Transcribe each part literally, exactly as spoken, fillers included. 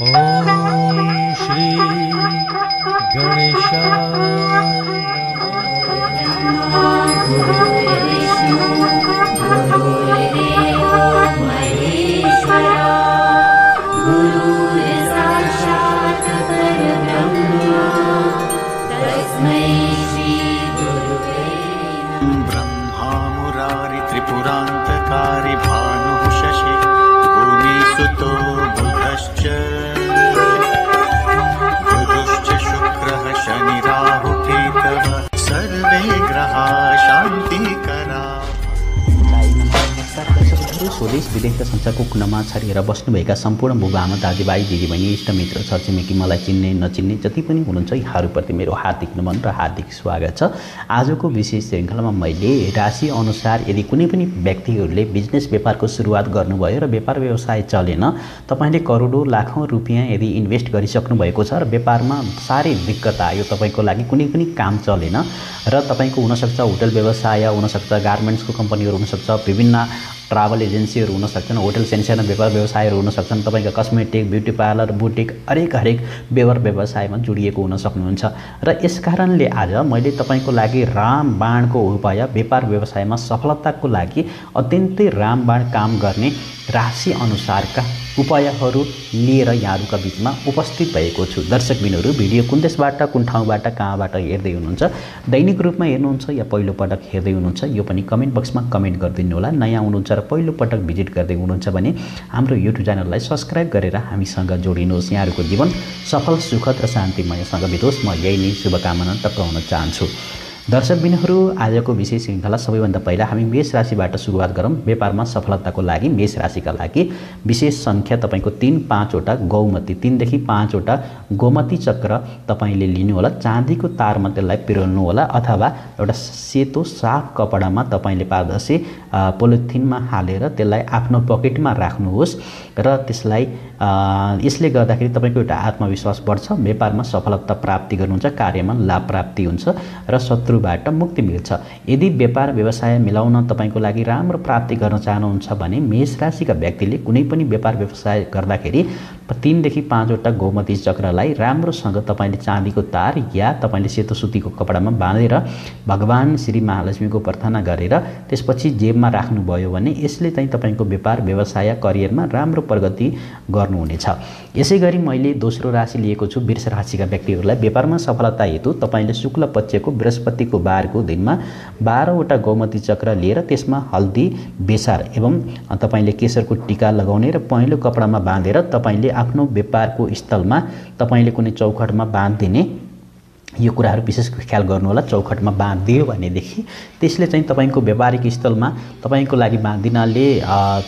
Om Shri Ganesha पुरांतकारी Bhanu Shashi भूमि सुतो बुधश्च बुधश्च शुक्रः शनि राहु केतव सर्वे ग्रहा शांति करा स्वदेश विदेशका संसारको नमाछाडेर बस्नुभएका सम्पूर्ण बुबाआमा दाजुभाइ दिदीबहिनी इष्टमित्र छरछिमेकी मलाई चिन्ने नचिन्ने जति पनि हुनुहुन्छ यहाँहरूप्रति मेरो हार्दिक नमन र हार्दिक स्वागत छ। आजको विशेष श्रृङ्खलामा मैले राशि अनुसार यदि कुनै पनि व्यक्तिहरूले बिजनेस व्यापारको सुरुवात गर्नुभयो र व्यापार व्यवसाय चलेन, तपाईले करोडौं लाखौं रुपैयाँ यदि इन्भेस्ट गरिसक्नु भएको छ र व्यापारमा सारै दिक्कत आयो, तपाईको लागि कुनै पनि काम चलेन र तपाईको हुन सक्छ होटल व्यवसाय, हुन सक्छ गार्मेन्ट्सको कम्पनीहरू, हुन सक्छ विभिन्न ट्राभल एजेन्सीहरू हुन सक्छन्, होटल सेन्सेसन व्यापार व्यवसायहरू हुन सक्छन्, तपाईँका कस्मेटिक, ब्युटी पार्लर, बुटिक हरेक हरेक व्यापार व्यवसायमा जोडिएको हुन सक्नुहुन्छ। र यस कारणले आज मैले तपाईँको लागि राम बाणको उपाय व्यापार व्यवसायमा सफलताको लागि अत्यन्तै रामबाण काम गर्ने राशि अनुसारका उपायहरू लिएर यहाँहरूका बीचमा उपस्थित भएको छु। दर्शकबिनहरू भिडियो कुन देशबाट, कुन ठाउँबाट, कहाँबाट हेर्दै हुनुहुन्छ, दैनिक रूपमा हेर्नुहुन्छ या पहिलोपटक हेर्दै हुनुहुन्छ, यो पनि कमेन्ट बक्समा कमेन्ट गरिदिनु होला। नयाँ हुनुहुन्छ र पहिलोपटक भिजिट गर्दै हुनुहुन्छ भने हाम्रो युट्युब च्यानललाई सब्सक्राइब गरेर हामीसँग जोडिनुहोस्। यहाँहरूको जीवन सफल, सुखद र शान्तिमयसँग बितोस्, म यही नै शुभकामना टक्राउन चाहन्छु। दर्शकबिनहरू आजको विशेष श्रृङ्खला सबैभन्दा पहिला हामी मेष राशिबाट सुरुवात गरौँ। व्यापारमा सफलताको लागि मेष राशिका लागि विशेष सङ्ख्या तपाईँको तीन, पाँचवटा गौमती, तीनदेखि पाँचवटा गोमती चक्र तपाईँले लिनुहोला। चाँदीको तारमा त्यसलाई पिरोल्नुहोला अथवा एउटा सेतो साफ कपडामा तपाईँले पारदर्शी पोलिथिनमा हालेर त्यसलाई आफ्नो पकेटमा राख्नुहोस् र त्यसलाई यसले गर्दाखेरि तपाईँको एउटा आत्मविश्वास बढ्छ, व्यापारमा सफलता प्राप्ति गर्नुहुन्छ, कार्यमा लाभ प्राप्ति हुन्छ र शत्रु बाट मुक्ति मिल्छ। यदि व्यापार व्यवसाय मिलाउन तपाईँको लागि राम्रो प्राप्ति गर्न चाहनुहुन्छ भने मेष राशिका व्यक्तिले कुनै पनि व्यापार व्यवसाय गर्दाखेरि तीनदेखि पाँचवटा गोमती चक्रलाई राम्रोसँग तपाईँले चाँदीको तार या तपाईँले सेतो सुतीको कपडामा बाँधेर भगवान श्री महालक्ष्मीको प्रार्थना गरेर त्यसपछि जेबमा राख्नुभयो भने यसले चाहिँ तपाईँको व्यापार व्यवसाय करियरमा राम्रो प्रगति गर्नुहुनेछ। यसै गरी मैले दोस्रो राशि लिएको छु वृष राशिका व्यक्तिहरूलाई। व्यापारमा सफलता हेतु तपाईँले शुक्ल पक्षको बृहस्पतिको बारको दिनमा बाह्रवटा गोमती चक्र लिएर त्यसमा हल्दी, बेसार एवं तपाईँले केसरको टिका लगाउने र पहेँलो कपडामा बाँधेर तपाईँले आफ्नो व्यापारको स्थलमा तपाईले कुनै चौखटमा बाँधिदिने यो कुराहरू विशेष ख्याल गर्नुहोला। चौखटमा बाँधिदियो भनेदेखि त्यसले चाहिँ तपाईँको व्यापारिक स्थलमा तपाईँको लागि बाँधिनाले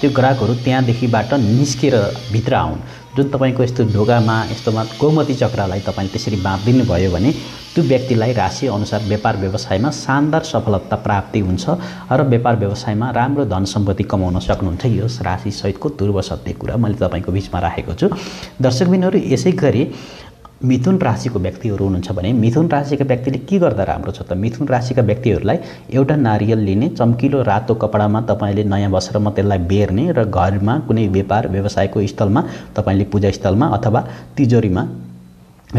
त्यो ग्राहकहरू त्यहाँदेखिबाट निस्केर भित्र आउन्। जुन तपाईँको यस्तो ढोकामा यस्तोमा गोमती चक्रलाई तपाईँले त्यसरी बाँधिदिनु भयो भने त्यो व्यक्तिलाई राशि अनुसार व्यापार व्यवसायमा शानदार सफलता प्राप्ति हुन्छ र व्यापार व्यवसायमा राम्रो धन सम्पत्ति कमाउन सक्नुहुन्छ। यो राशि सहितको पूर्व सत्य कुरा मैले तपाईँको बिचमा राखेको छु। दर्शकबिनहरू यसै गरी मिथुन राशिको व्यक्तिहरू हुनुहुन्छ भने मिथुन राशिका व्यक्तिले के गर्दा राम्रो छ त, मिथुन राशिका व्यक्तिहरूलाई एउटा नारियल लिने, चम्किलो रातो कपडामा तपाईँले नयाँ वस्त्रमा त्यसलाई बेर्ने र घरमा कुनै व्यापार व्यवसायको स्थलमा तपाईँले पूजास्थलमा अथवा तिजोरीमा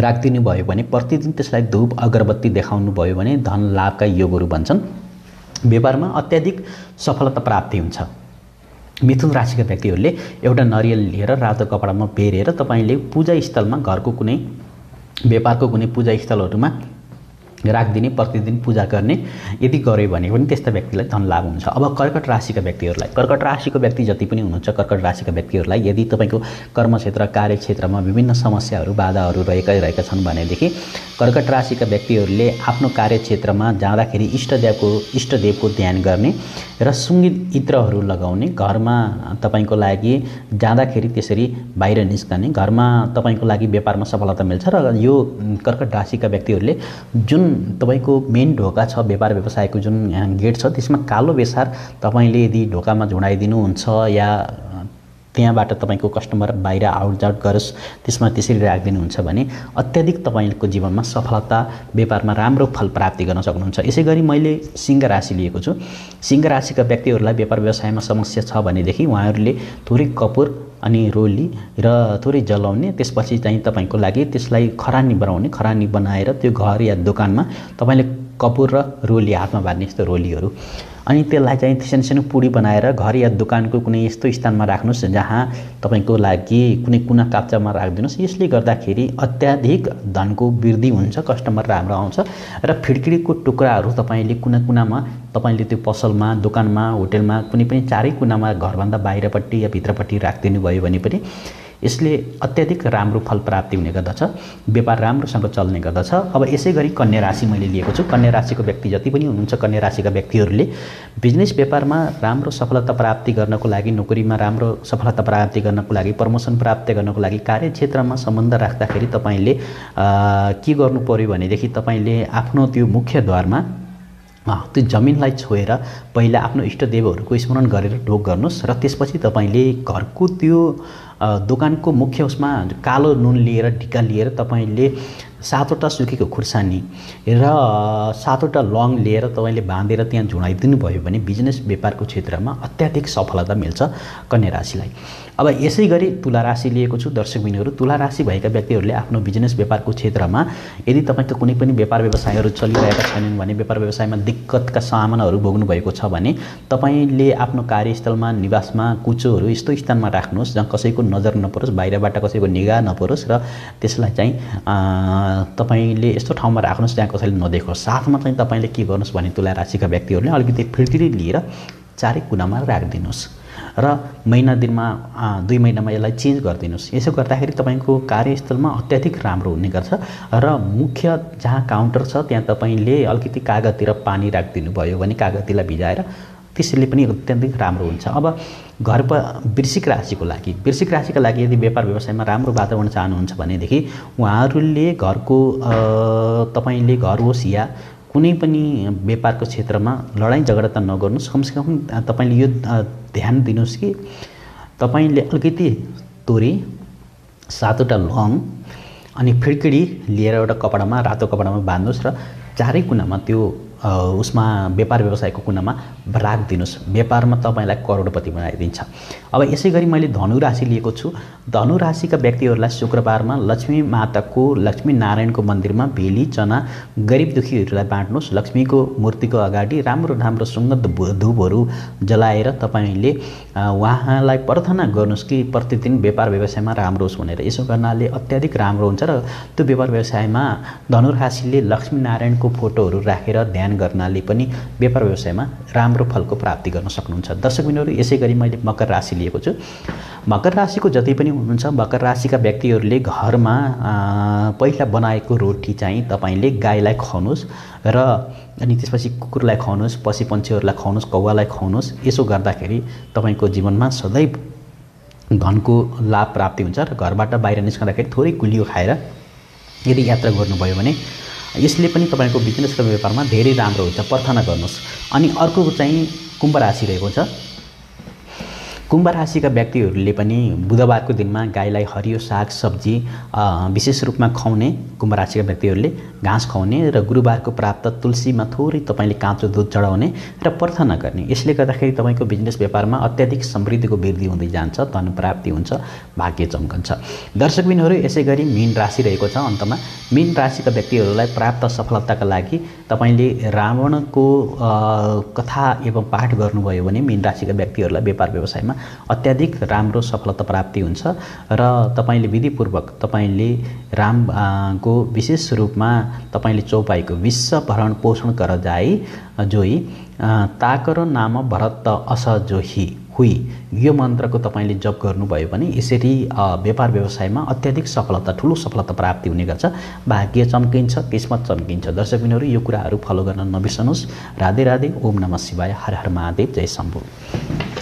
राखिदिनु भयो भने प्रतिदिन त्यसलाई धूप अगरबत्ती देखाउनु भयो भने धन लाभका योगहरू बन्छन्, व्यापारमा अत्याधिक सफलता प्राप्ति हुन्छ। मिथुन राशिका व्यक्तिहरूले एउटा नारियल लिएर रातो कपडामा बेरेर तपाईँले पूजास्थलमा घरको कुनै व्यापारको कुनै पूजा स्थलहरूमा राखिदिने, प्रतिदिन पूजा गर्ने यदि गऱ्यो भने पनि त्यस्ता व्यक्तिलाई धन लाभ हुन्छ। अब कर्कट राशिका व्यक्तिहरूलाई, कर्कट राशिको व्यक्ति जति पनि हुनुहुन्छ कर्कट राशिका व्यक्तिहरूलाई यदि तपाईँको कर्मक्षेत्र, कार्यक्षेत्रमा विभिन्न समस्याहरू, बाधाहरू रहेका रहेका छन् भनेदेखि कर्कट राशिका व्यक्तिहरूले आफ्नो कार्यक्षेत्रमा जाँदाखेरि इष्टदेवको इष्टदेवको ध्यान गर्ने र सुगन्धित इत्रहरू लगाउने, घरमा तपाईँको लागि जाँदाखेरि त्यसरी बाहिर निस्कने, घरमा तपाईँको लागि व्यापारमा सफलता मिल्छ। र यो कर्कट राशिका व्यक्तिहरूले जुन तपाईको मेन ढोका छ, व्यापार व्यवसायको जुन गेट छ त्यसमा कालो बेसार तपाईँले यदि ढोकामा झुडाइदिनुहुन्छ या त्यहाँबाट तपाईको कस्टमर बाहिर आउट आउट गरोस् त्यसमा त्यसरी राख्दिनु हुन्छ भने अत्यधिक तपाईको जीवनमा सफलता व्यापारमा राम्रो फल प्राप्ति गर्न सक्नुहुन्छ। यसैगरी मैले सिंह राशि लिएको छु। सिंह राशिका व्यक्तिहरुलाई व्यापार व्यवसायमा समस्या छ भने देखि उहाँहरुले थोरै कपुर अनि रोली र थोरै जलाउने त्यसपछि चाहिँ तपाईको लागि त्यसलाई खरानी बनाउने खरानी बनाएर त्यो घर या दोकानमा तपाईले कपुर र रोली हातमा बाँध्ने यस्तो रोलीहरु अनि त्यसलाई चाहिँ सानसानो पुडी बनाएर घर या दोकानको कुनै यस्तो स्थानमा राख्नुस् जहाँ तपाईको लागि कुनै कुना काप्चामा राख्दिनुस्। यसले गर्दाखेरि अत्याधिक धनको वृद्धि हुन्छ, कस्टमर राम्रो आउँछ र फिडकिडीको टुक्राहरू तपाईले कुना कुनामा तपाईले त्यो पसलमा दोकानमा होटेलमा कुनै पनि चारै कुनामा घरभन्दा बाहिरपट्टि या भित्रपट्टि राख्दिनु भयो भने पनि यसले अत्यधिक राम्रो फल प्राप्ति हुने गर्दछ, व्यापार राम्रोसँग चल्ने गर्दछ। अब यसैगरी कन्या राशि मैले लिएको छु। कन्या राशिको व्यक्ति जति पनि हुनुहुन्छ कन्या राशिका व्यक्तिहरुले बिजनेस व्यापारमा राम्रो सफलता प्राप्ति गर्नको लागि, नौकरीमा राम्रो सफलता प्राप्ति गर्नको लागि, प्रमोसन प्राप्त गर्नको लागि, कार्यक्षेत्रमा सम्बन्ध राख्दाखेरि तपाईले के गर्नु पर्यो भनेदेखि तपाईले आफ्नो त्यो मुख्य द्वारमा त्यो जमिनलाई छोएर पहिला आफ्नो इष्टदेवहरूको स्मरण गरेर ढोग गर्नुस् र त्यसपछि तपाईले घरको त्यो दोकानको मुख्य उसमा कालो नुन लिएर ढिका लिएर तपाईले सातवटा सुकेको खुर्सानी र सातवटा लङ लिएर तपाईले बाँधेर त्यहाँ झुडाइदिनु भयो भने बिजनेस व्यापारको क्षेत्रमा अत्याधिक सफलता मिल्छ कन्या राशिलाई। अब यसैगरी तुला राशि लिएको छु। दर्शकबिनहरु, तुला राशि भएका व्यक्तिहरुले आफ्नो बिजनेस व्यापारको क्षेत्रमा यदि तपाईको कुनै पनि व्यापार व्यवसायहरु चलिरहेका छैनन् भने, व्यापार व्यवसायमा दिक्कतका सामनाहरु भोग्नु भएको छ भने तपाईले आफ्नो कार्यस्थलमा, निवासमा कुचोहरु यस्तो स्थानमा राख्नुस् जहाँ कसैको नजर नपरोस्, बाहिरबाट कसैको निगाह नपरोस् र त्यसलाई चाहिँ तपाईले यस्तो ठाउँमा राख्नुस् जहाँ कसैले नदेखोस्। साथमा चाहिँ तपाईले के गर्नुस् भने तुला राशिका व्यक्तिहरुले अलिकति फिर्किरी लिएर चारै कुनामा राखिदिनुस् र महिना दिनमा दुई महिनामा यसलाई चेन्ज गरिदिनुस्। यसो गर्दाखेरि तपाईको कार्यस्थलमा अत्याधिक राम्रो हुने गर्छ र मुख्य जहाँ काउन्टर छ त्यहाँ तपाईले अलिकति कागजतिर पानी राखिदिनु भयो भने कागजतिलाई भिजाएर त्यसले पनि अत्यधिक राम्रो हुन्छ। अब घर प वृश्चिक राशिको लागि, वृश्चिक राशिका लागि यदि व्यापार व्यवसायमा राम्रो वातावरण चाहनुहुन्छ भनेदेखि उहाँहरूले घरको तपाईले घर होस् या कुनै पनि व्यापारको क्षेत्रमा लडाईँ झगडा त नगर्नुस्, कमसेकम तपाईले यो ध्यान दिनुस् कि तपाईले अलिकति तोरी, सातवटा लङ अनि फिडकिडी लिएर एउटा कपडामा, रातो कपडामा बाँध्नुस् र चारै कुनामा त्यो उसमा व्यापार व्यवसायको कुनामा राखिदिनुस्। व्यापारमा तपाईलाई करोडपति बनाइदिन्छ। अब यसैगरी मैले धनु राशि लिएको छु। धनु राशिका व्यक्तिहरुलाई शुक्रबारमा लक्ष्मी माताको, लक्ष्मी नारायणको मन्दिरमा भेली चना गरीब दुखीहरुलाई बाँड्नुस्। लक्ष्मीको मूर्तिको अगाडि राम्रो राम्रो सुगन्ध धूपहरु जलाएर तपाईले उहाँलाई प्रार्थना गर्नुस् कि प्रतिदिन व्यापार व्यवसायमा राम्रो होस् भनेर। यसो गर्नाले अत्याधिक राम्रो हुन्छ र त्यो व्यापार व्यवसायमा धनु राशिले लक्ष्मी नारायणको फोटोहरु राखेर ध्यान गर्नाले पनि व्यापार व्यवसायमा राम्रो फलको प्राप्ति गर्न सक्नुहुन्छ। दर्शकबिनहरु, यसैगरी मैले मकर राशि लिएको छु। मकर राशिको जति पनि हुनुहुन्छ मकर राशिका व्यक्तिहरुले घरमा पहिला बनाएको रोटी चाहिँ तपाईले गाईलाई खुवाउनुस् र अनि त्यसपछि कुकुरलाई खुवाउनुस्, पशु पन्छीहरुलाई खुवाउनुस्, कौवालाई खुवाउनुस्। यसो गर्दाखेरि तपाईको जीवनमा सधैं धनको लाभ प्राप्ति हुन्छ र घरबाट बाहिर निस्कँदाखेरि थोरै गुलियो खाएर यदि यात्रा गर्नुभयो भने यसले पनि तपाईको बिजनेस र व्यापारमा धेरै राम्रो हुन्छ। प्रार्थना गर्नुस्। अनि अर्को चाहिँ कुम्भ राशि रहेको छ। कुम्भ राशिका व्यक्तिहरुले पनि बुधबारको दिनमा गाईलाई हरियो साग सब्जी विशेष रूपमा खुवाउने, कुम्भ राशिका व्यक्तिहरुले घाँस खुवाउने र गुरुबारको प्राप्त तुलसीमा थोरै तपाईले काँचो दुध चढाउने र प्रार्थना गर्ने। यसले गर्दाखेरि तपाईको बिजनेस व्यापारमा अत्याधिक समृद्धिको वृद्धि हुँदै जान्छ, धन प्राप्ति हुन्छ, भाग्य चमकन्छ। दर्शकबिनहरु, यसैगरी मीन राशि रहेको छ। अन्तमा मीन राशिका व्यक्तिहरुलाई प्राप्त सफलताका लागि तपाईले रावणको कथा एवं पाठ गर्नुभयो भने मीन राशिका व्यक्तिहरुलाई व्यापार व्यवसायमा अत्याधिक राम्रो सफलता प्राप्ति हुन्छ र तपाईले विधिपूर्वक तपाईले राम को विशेष रूपमा तपाईले चौपाईको विश्व भरण पोषण कर जाई जोई ताकर नाम भरत अस जोही हुई यो मन्त्रको तपाईले जप गर्नुभयो भने यसरी व्यापार व्यवसायमा अत्याधिक सफलता, ठूलो सफलता प्राप्ति हुने गर्छ, भाग्य चम्किन्छ, किस्मत चम्किन्छ। दर्शकबिनहरु, यो कुराहरू फलो गर्न नबिर्सनुस्। राधे राधे। ओम नमः शिवाय। हर हर महादेव। जय शम्भु।